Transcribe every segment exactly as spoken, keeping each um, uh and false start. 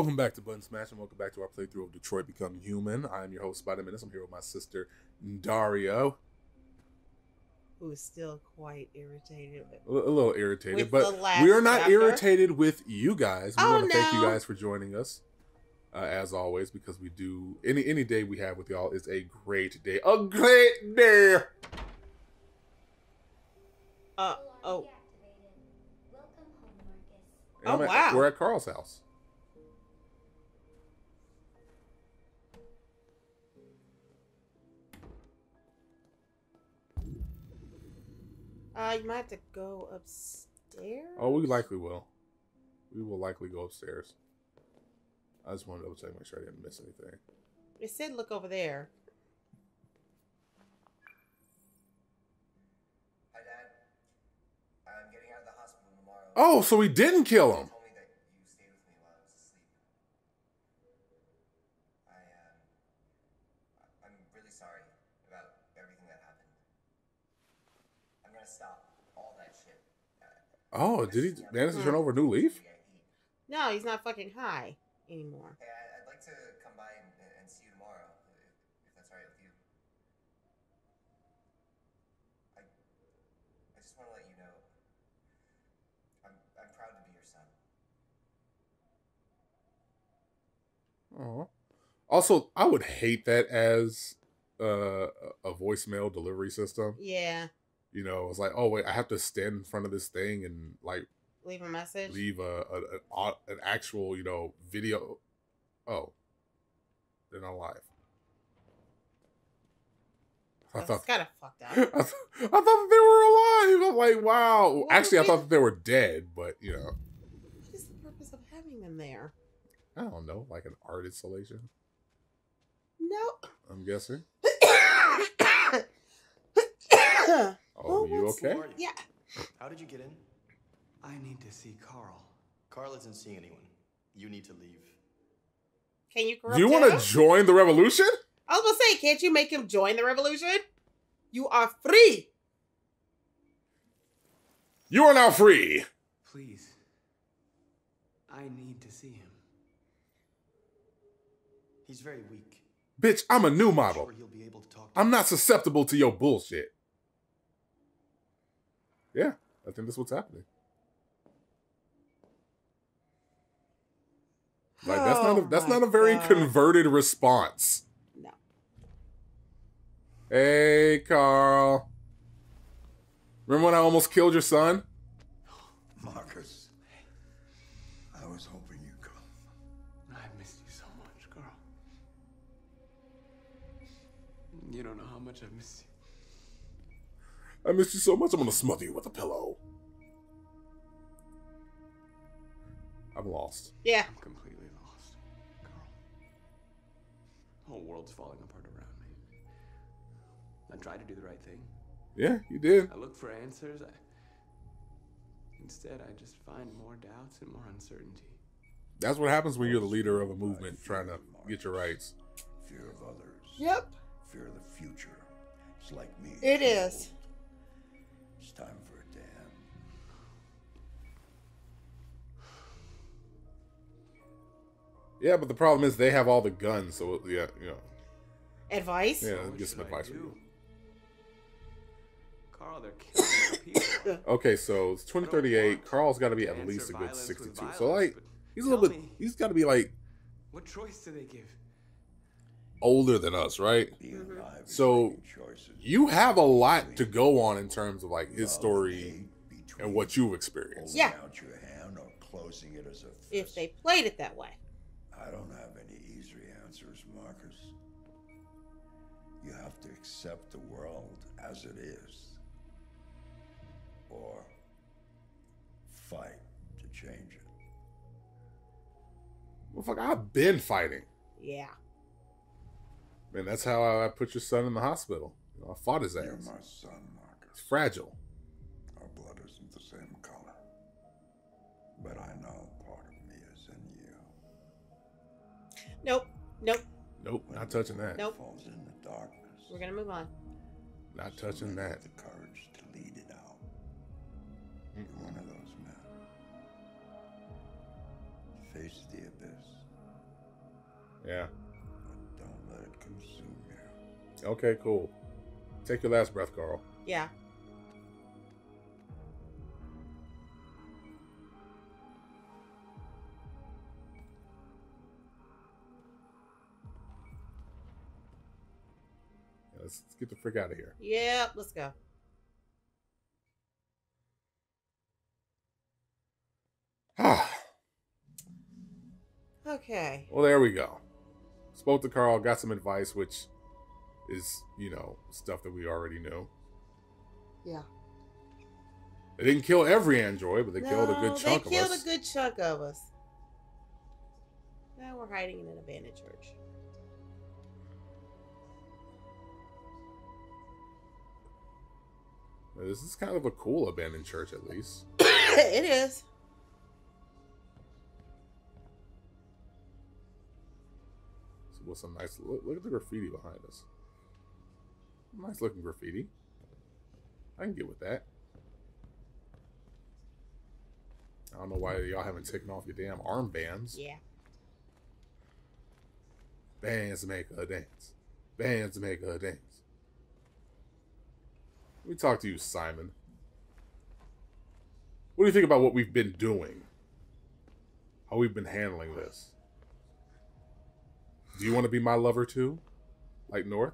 Welcome back to Button Smash, and welcome back to our playthrough of Detroit: Become Human. I am your host, Spotted Menace. I'm here with my sister, Daria, who is still quite irritated. A little irritated, but we are not chapter. irritated with you guys. We oh, want to no. thank you guys for joining us, uh, as always, because we do any any day we have with y'all is a great day, a great day. Uh oh. And oh I'm wow! At, we're at Carl's house. Uh, you might have to go upstairs. Oh, we likely will. We will likely go upstairs. I just wanted to double check, make sure I didn't miss anything. It said look over there. Hi, Dad. I'm getting out of the hospital tomorrow. Oh, so we didn't kill him. Oh, did he manage to turn over a new leaf? No, he's not fucking high anymore. Hey, I'd like to come by and, and see you tomorrow, if that's all right with you. I, I just want to let you know, I'm, I'm proud to be your son. Aww. Also, I would hate that as uh, a voicemail delivery system. Yeah. You know, it's like, oh wait, I have to stand in front of this thing and like leave a message, leave a, a, a an actual, you know, video. Oh, they're not live. That's I thought kind of fucked up. I, th I thought that they were alive. I'm like, wow. What Actually, I thought that they were dead, but you know. What is the purpose of having them there? I don't know, like an art installation. No. Nope. I'm guessing. Oh, you okay? Yeah. How did you get in? I need to see Carl. Carl isn't seeing anyone. You need to leave. Can you corrupt him? You want to join the revolution? I was going to say, can't you make him join the revolution? You are free. You are now free. Please. I need to see him. He's very weak. Bitch, I'm a new model. I'm sure he'll be able to talk to I'm not susceptible to your bullshit. Yeah, I think that's what's happening. Like that's oh not a, that's not a very God. converted response. No. Hey, Carl. Remember when I almost killed your son? Marcus, I was hoping you'd come. I missed you so much, Carl. You don't know how much I've missed you. I miss you so much, I'm gonna smother you with a pillow. I'm lost. Yeah. I'm completely lost, Carl. The whole world's falling apart around me. I tried to do the right thing. Yeah, you did. I looked for answers. I... Instead, I just find more doubts and more uncertainty. That's what happens when you're the leader of a movement trying to get your rights. Fear of others. Yep. Fear of the future. It's like me. It is. It's time for a damn. Yeah, but the problem is they have all the guns, so yeah, you know. Advice? Yeah, get some advice from you. Carl, they're killing people. Okay, so it's twenty thirty-eight. Carl's got to be at least a good sixty-two. Violence, so like, he's a little bit. Me, he's got to be like. What choice do they give? Older than us, right? Mm-hmm. So you have a lot to go on in terms of like his story and what you've experienced. Yeah. If they played it that way. I don't have any easy answers, Marcus. You have to accept the world as it is or fight to change it. Well, fuck, I've been fighting. Yeah. Man, that's how I put your son in the hospital. You know, I fought his ass. You're my son, Marcus. It's fragile. Our blood isn't the same color. But I know part of me is in you. Nope. Nope. Nope. When not touching that. Nope. Falls in the darkness. We're going to move on. Not so touching that. The courage to lead it out. You're one of those men. Face the abyss. Yeah. But don't let it consume you. Okay, cool. Take your last breath, Carl. Yeah. Let's get the frick out of here. Yeah, let's go. Ah. Okay. Well, there we go. Spoke to Carl, got some advice, which is, you know, stuff that we already knew. Yeah. They didn't kill every android, but they no, killed a good chunk of us. They killed a good chunk of us. Now we're hiding in an abandoned church. This is kind of a cool abandoned church, at least. It is. So with some nice look, look at the graffiti behind us. Nice looking graffiti. I can get with that. I don't know why y'all haven't taken off your damn armbands. Yeah. Bands make her dance. Bands make her dance. Let me talk to you, Simon. What do you think about what we've been doing? How we've been handling this? Do you want to be my lover too? Like North?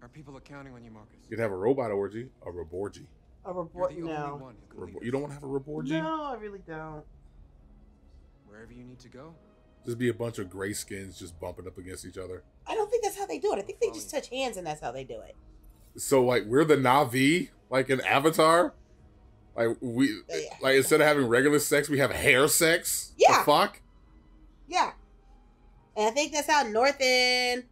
Our people are counting on you, Marcus. You'd have a robot orgy, a reborgy. A rebor no. Rebor you don't want to have a reborgy? No, I really don't. Wherever you need to go. Just be a bunch of gray skins just bumping up against each other. I don't think that's how they do it. I think they just touch hands and that's how they do it. So like we're the Na'Vi, like in Avatar, like we, yeah. like instead of having regular sex, we have hair sex. Yeah. The fuck. Yeah. And I think that's how North and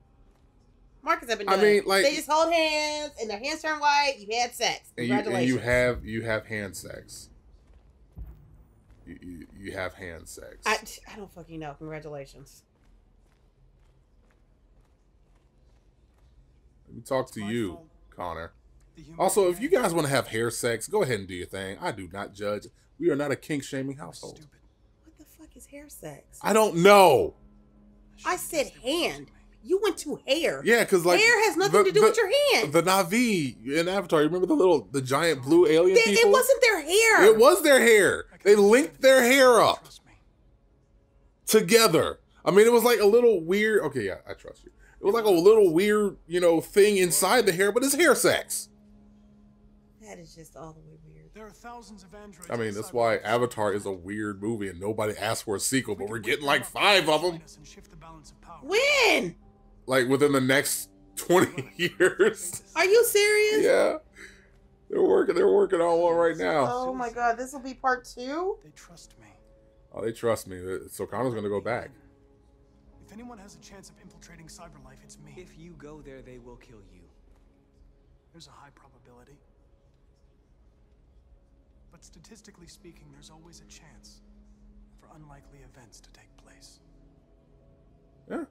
Marcus have been doing. I mean, like they just hold hands, and their hands turn white. You had sex. Congratulations. And you, and you have you have hand sex. You, you you have hand sex. I I don't fucking know. Congratulations. Let me talk to you. Phone. Connor. Also, if you guys want to have hair sex, go ahead and do your thing. I do not judge. We are not a kink-shaming household. What the fuck is hair sex? I don't know. I said hand. You went to hair. Yeah, because like hair has nothing the, to do the, with your hand. The Na'Vi in Avatar, you remember the little, the giant blue alien they, people? It wasn't their hair. It was their hair. They linked their hair up together. I mean, it was like a little weird. Okay, yeah, I trust you. It was like a little weird, you know, thing inside the hair, but it's hair sex. That is just all the way weird. There are thousands of androids. I mean, that's why Avatar is a weird movie and nobody asked for a sequel, but we're getting like five of them. When? Like within the next twenty years. Are you serious? Yeah. They're working, they're working on one right now. Oh my God, this will be part two? They trust me. Oh, they trust me. So Connor's going to go back. If anyone has a chance of infiltrating Cyber Life, it's me. If you go there, they will kill you. There's a high probability. But statistically speaking, there's always a chance for unlikely events to take place. Yeah.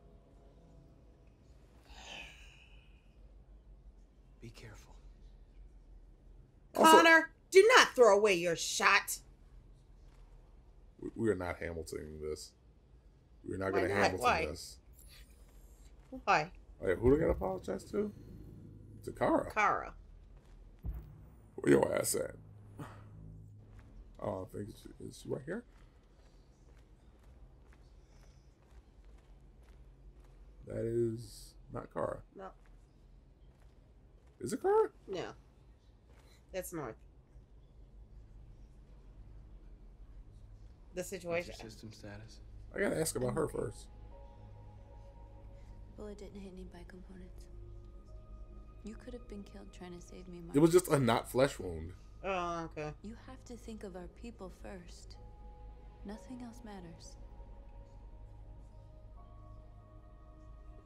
Be careful. Connor, do not throw away your shot. We are not Hamiltoning this. We're not going to Hamilton this. Why? Wait, who do I got to apologize to? To Kara. Kara. Where your ass at? Oh, I think it's, it's right here. That is not Kara. No. Is it Kara? No. That's North. The situation. What's your system status? I gotta ask about her first. Bullet didn't hit any by components. You could have been killed trying to save me. Mark. It was just a not flesh wound. Oh, okay. You have to think of our people first. Nothing else matters.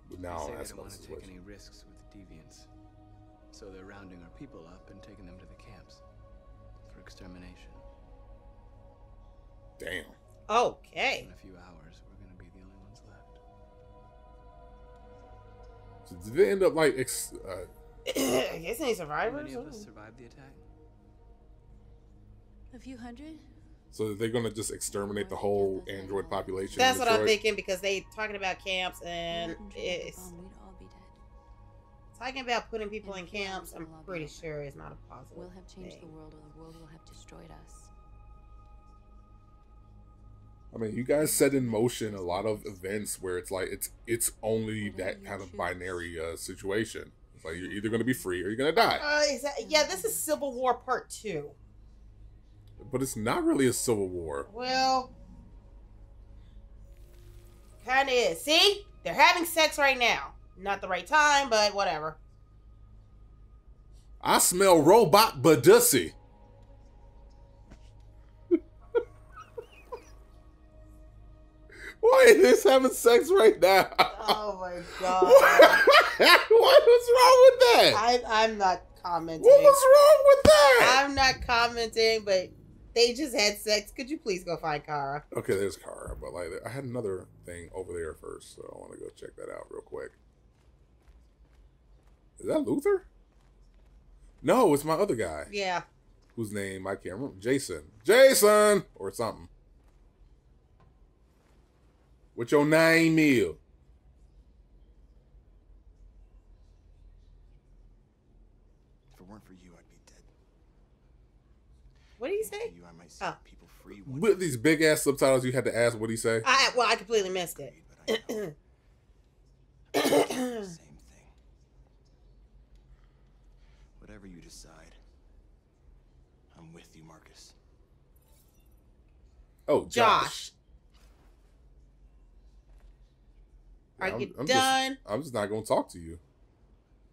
But now I don't want to take any risks with deviants, so they're rounding our people up and taking them to the camps for extermination. Damn. Okay. In a few hours, we're gonna be the only ones left. So did they end up like? Ex uh, I guess any survivors. How many of us survived the attack? A few hundred. So they're going to just exterminate the whole android population. That's what I'm thinking, because they talking about camps and it's talking about putting people in camps. I'm pretty sure it's not a positive. We'll have changed the world, or the world will have destroyed us. I mean, you guys set in motion a lot of events where it's like it's it's only that kind of binary uh, situation. It's like you're either going to be free or you're going to die. Uh, is that, yeah, this is Civil War Part Two. But it's not really a civil war. Well, kind of is. See? They're having sex right now. Not the right time, but whatever. I smell robot badussy. Why are they having sex right now? Oh my god. What was wrong with that? I, I'm not commenting. What was wrong with that? I'm not commenting, but they just had sex. Could you please go find Kara? Okay, there's Kara, but like I had another thing over there first, so I want to go check that out real quick. Is that Luther? No, it's my other guy. Yeah. Whose name I can't remember. Jason. Jason! Or something. What your name is? If it weren't for you, I'd be dead. What did he say? You, I might set oh. people free. With these big ass subtitles, you had to ask what he say. I well, I completely missed it. Same thing. Whatever you decide, I'm with you, Marcus. Oh, Josh. Josh. I'm, I'm done. Just, I'm just not gonna talk to you. I'm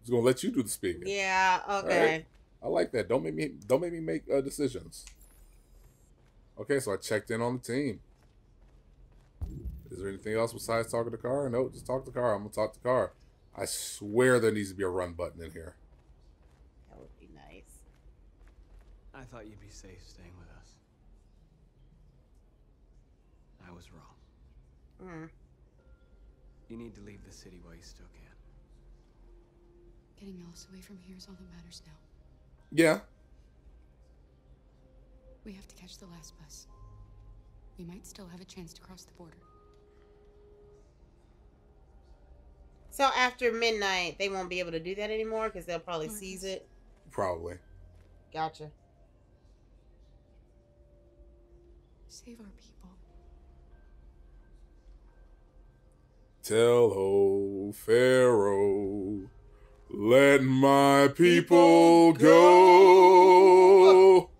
just gonna let you do the speaking. Yeah. Okay. Right? I like that. Don't make me. Don't make me make uh, decisions. Okay. So I checked in on the team. Is there anything else besides talking to Kara? No. Just talk to Kara. I'm gonna talk to Kara. I swear there needs to be a run button in here. That would be nice. I thought you'd be safe staying with us. I was wrong. Hmm. You need to leave the city while you still can. Getting Alice away from here is all that matters now. Yeah. We have to catch the last bus. We might still have a chance to cross the border. So after midnight, they won't be able to do that anymore because they'll probably Marcus. seize it? Probably. Gotcha. Save our people. Tell, O Pharaoh, let my people go.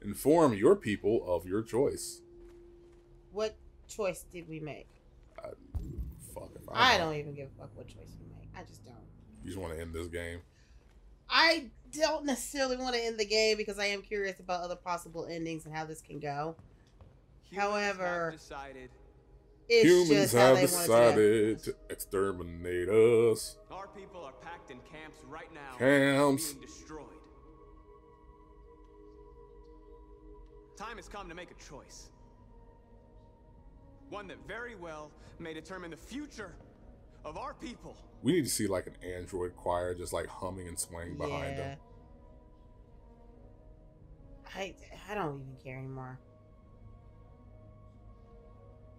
Inform your people of your choice. What choice did we make? I, fuck if I, I don't even give a fuck what choice we make. I just don't. You just want to end this game? I don't necessarily want to end the game because I am curious about other possible endings and how this can go. Humans However... have decided. It's Humans have decided to exterminate us. Our people are packed in camps right now. Camps. Being destroyed. Time has come to make a choice. One that very well may determine the future of our people. We need to see like an android choir just like humming and swaying yeah. behind them. I, I don't even care anymore.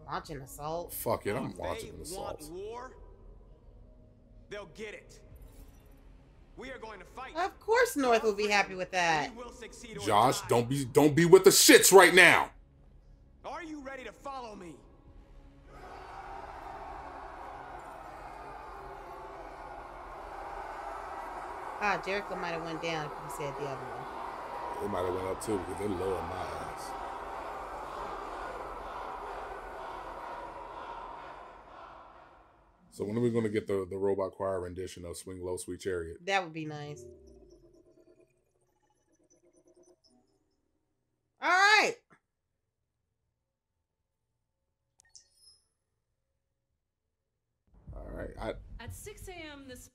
Launch an assault. Fuck it, I'm launching an assault. If they want war, they'll get it. We are going to fight. Of course North will be happy with that. Josh, don't be don't be with the shits right now. Are you ready to follow me? Ah, Jericho might have went down if he said the other one. It might have went up too because they lowered my ass. So when are we going to get the, the robot choir rendition of Swing Low, Sweet Chariot? That would be nice. All right. All right. I... At six A M this...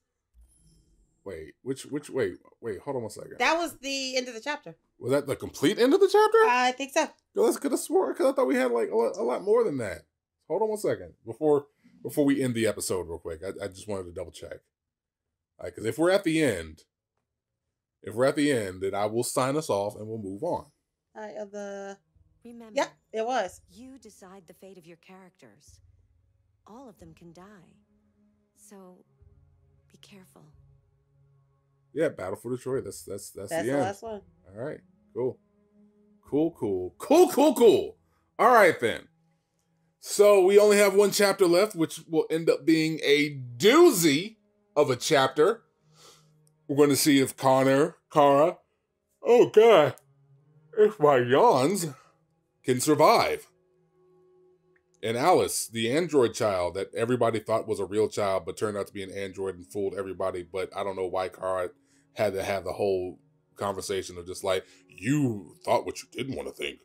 Wait, which, which, wait, wait, hold on one second. That was the end of the chapter. Was that the complete end of the chapter? I think so. I could have sworn, because I thought we had like a lot, a lot more than that. Hold on one second. Before... Before we end the episode real quick, I, I just wanted to double check. All right, because if we're at the end, if we're at the end, then I will sign us off and we'll move on. Eye of the... Remember, yeah, it was. You decide the fate of your characters. All of them can die. So, be careful. Yeah, Battle for Detroit. That's that's that's, that's the, the end. Last one. All right, cool, cool, cool, cool, cool, cool. All right then. So we only have one chapter left, which will end up being a doozy of a chapter. We're going to see if Connor, Kara, oh god, if my yawns, can survive. And Alice, the android child that everybody thought was a real child, but turned out to be an android and fooled everybody. But I don't know why Kara had to have the whole conversation of just like, you thought what you didn't want to think,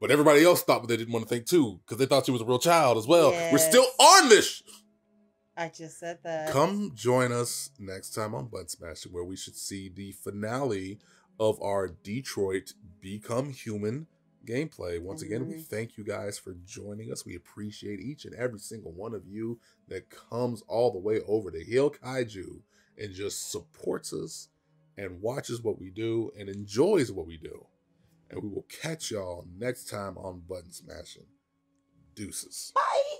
but everybody else thought what they didn't want to think too, because they thought she was a real child as well. Yes. We're still on this. I just said that. Come join us next time on Button Smash, where we should see the finale of our Detroit Become Human gameplay. Once again, mm-hmm. we thank you guys for joining us. We appreciate each and every single one of you that comes all the way over to HEELKAIJU and just supports us and watches what we do and enjoys what we do. And we will catch y'all next time on Button Smashing. Deuces. Bye!